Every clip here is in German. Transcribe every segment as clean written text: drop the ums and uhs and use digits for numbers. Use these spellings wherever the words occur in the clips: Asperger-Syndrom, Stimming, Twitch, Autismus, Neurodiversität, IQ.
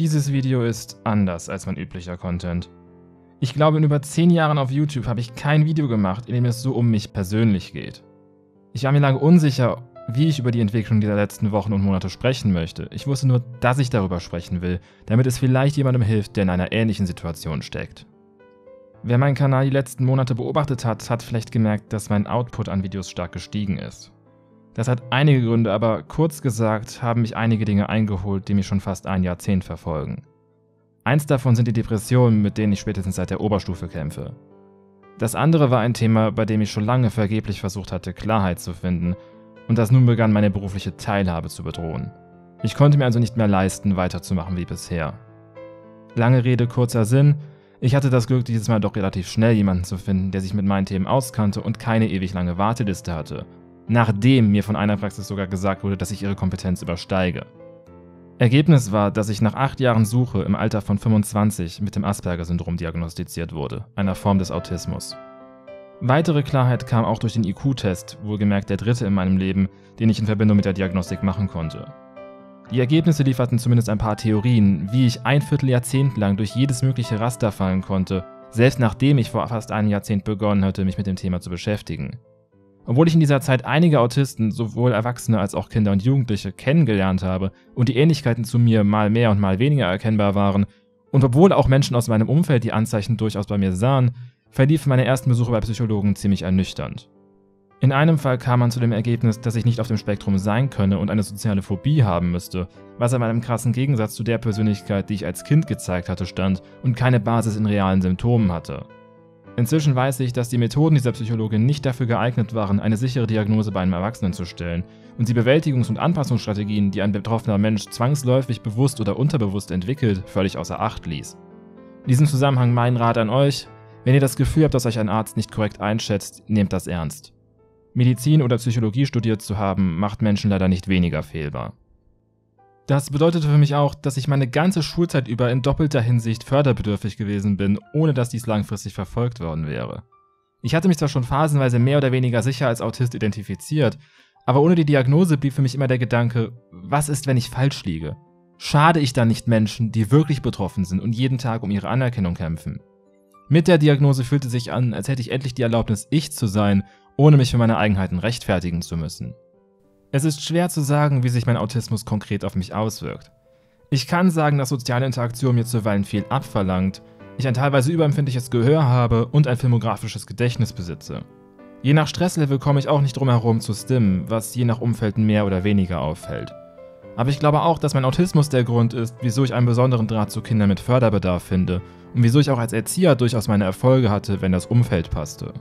Dieses Video ist anders als mein üblicher Content. Ich glaube, in über 10 Jahren auf YouTube habe ich kein Video gemacht, in dem es so um mich persönlich geht. Ich war mir lange unsicher, wie ich über die Entwicklung dieser letzten Wochen und Monate sprechen möchte. Ich wusste nur, dass ich darüber sprechen will, damit es vielleicht jemandem hilft, der in einer ähnlichen Situation steckt. Wer meinen Kanal die letzten Monate beobachtet hat, hat vielleicht gemerkt, dass mein Output an Videos stark gestiegen ist. Das hat einige Gründe, aber kurz gesagt haben mich einige Dinge eingeholt, die mich schon fast ein Jahrzehnt verfolgen. Eins davon sind die Depressionen, mit denen ich spätestens seit der Oberstufe kämpfe. Das andere war ein Thema, bei dem ich schon lange vergeblich versucht hatte, Klarheit zu finden, und das nun begann, meine berufliche Teilhabe zu bedrohen. Ich konnte mir also nicht mehr leisten, weiterzumachen wie bisher. Lange Rede, kurzer Sinn, ich hatte das Glück, dieses Mal doch relativ schnell jemanden zu finden, der sich mit meinen Themen auskannte und keine ewig lange Warteliste hatte. Nachdem mir von einer Praxis sogar gesagt wurde, dass ich ihre Kompetenz übersteige. Ergebnis war, dass ich nach 8 Jahren Suche im Alter von 25 mit dem Asperger-Syndrom diagnostiziert wurde, einer Form des Autismus. Weitere Klarheit kam auch durch den IQ-Test, wohlgemerkt der dritte in meinem Leben, den ich in Verbindung mit der Diagnostik machen konnte. Die Ergebnisse lieferten zumindest ein paar Theorien, wie ich 1/4 Jahrzehnt lang durch jedes mögliche Raster fallen konnte, selbst nachdem ich vor fast einem Jahrzehnt begonnen hatte, mich mit dem Thema zu beschäftigen. Obwohl ich in dieser Zeit einige Autisten, sowohl Erwachsene als auch Kinder und Jugendliche, kennengelernt habe und die Ähnlichkeiten zu mir mal mehr und mal weniger erkennbar waren, und obwohl auch Menschen aus meinem Umfeld die Anzeichen durchaus bei mir sahen, verliefen meine ersten Besuche bei Psychologen ziemlich ernüchternd. In einem Fall kam man zu dem Ergebnis, dass ich nicht auf dem Spektrum sein könne und eine soziale Phobie haben müsste, was aber in einem krassen Gegensatz zu der Persönlichkeit, die ich als Kind gezeigt hatte, stand und keine Basis in realen Symptomen hatte. Inzwischen weiß ich, dass die Methoden dieser Psychologin nicht dafür geeignet waren, eine sichere Diagnose bei einem Erwachsenen zu stellen und sie Bewältigungs- und Anpassungsstrategien, die ein betroffener Mensch zwangsläufig bewusst oder unterbewusst entwickelt, völlig außer Acht ließ. In diesem Zusammenhang mein Rat an euch: Wenn ihr das Gefühl habt, dass euch ein Arzt nicht korrekt einschätzt, nehmt das ernst. Medizin oder Psychologie studiert zu haben, macht Menschen leider nicht weniger fehlbar. Das bedeutete für mich auch, dass ich meine ganze Schulzeit über in doppelter Hinsicht förderbedürftig gewesen bin, ohne dass dies langfristig verfolgt worden wäre. Ich hatte mich zwar schon phasenweise mehr oder weniger sicher als Autist identifiziert, aber ohne die Diagnose blieb für mich immer der Gedanke: Was ist, wenn ich falsch liege? Schade ich dann nicht Menschen, die wirklich betroffen sind und jeden Tag um ihre Anerkennung kämpfen? Mit der Diagnose fühlte es sich an, als hätte ich endlich die Erlaubnis, ich zu sein, ohne mich für meine Eigenheiten rechtfertigen zu müssen. Es ist schwer zu sagen, wie sich mein Autismus konkret auf mich auswirkt. Ich kann sagen, dass soziale Interaktion mir zuweilen viel abverlangt, ich ein teilweise überempfindliches Gehör habe und ein filmografisches Gedächtnis besitze. Je nach Stresslevel komme ich auch nicht drum herum zu stimmen, was je nach Umfeld mehr oder weniger auffällt. Aber ich glaube auch, dass mein Autismus der Grund ist, wieso ich einen besonderen Draht zu Kindern mit Förderbedarf finde und wieso ich auch als Erzieher durchaus meine Erfolge hatte, wenn das Umfeld passte.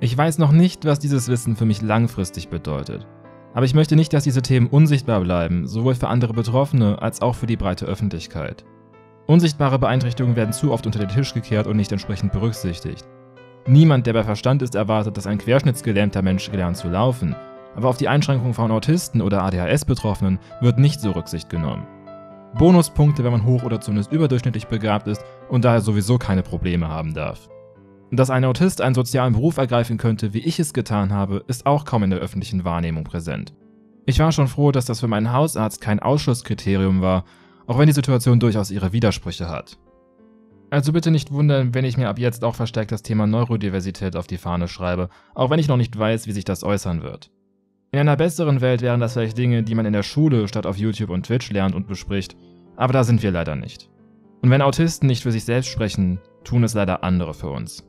Ich weiß noch nicht, was dieses Wissen für mich langfristig bedeutet. Aber ich möchte nicht, dass diese Themen unsichtbar bleiben, sowohl für andere Betroffene als auch für die breite Öffentlichkeit. Unsichtbare Beeinträchtigungen werden zu oft unter den Tisch gekehrt und nicht entsprechend berücksichtigt. Niemand, der bei Verstand ist, erwartet, dass ein querschnittsgelähmter Mensch gelernt zu laufen, aber auf die Einschränkungen von Autisten oder ADHS-Betroffenen wird nicht so Rücksicht genommen. Bonuspunkte, wenn man hoch oder zumindest überdurchschnittlich begabt ist und daher sowieso keine Probleme haben darf. Dass ein Autist einen sozialen Beruf ergreifen könnte, wie ich es getan habe, ist auch kaum in der öffentlichen Wahrnehmung präsent. Ich war schon froh, dass das für meinen Hausarzt kein Ausschlusskriterium war, auch wenn die Situation durchaus ihre Widersprüche hat. Also bitte nicht wundern, wenn ich mir ab jetzt auch verstärkt das Thema Neurodiversität auf die Fahne schreibe, auch wenn ich noch nicht weiß, wie sich das äußern wird. In einer besseren Welt wären das vielleicht Dinge, die man in der Schule statt auf YouTube und Twitch lernt und bespricht, aber da sind wir leider nicht. Und wenn Autisten nicht für sich selbst sprechen, tun es leider andere für uns.